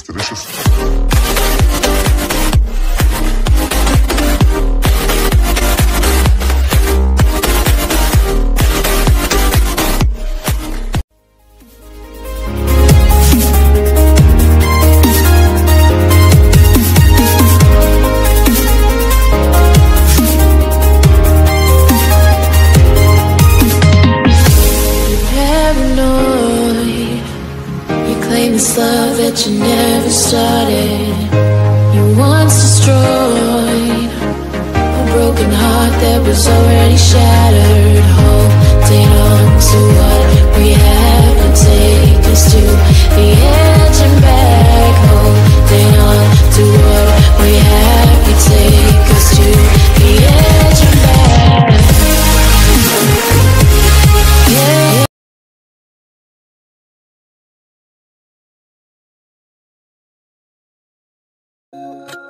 It's delicious. This love that you never started, you once destroyed a broken heart that was already shattered. Holding on to what we have would take us to the edge and back. Holding on to what we have would take us to the edge and back. Yeah.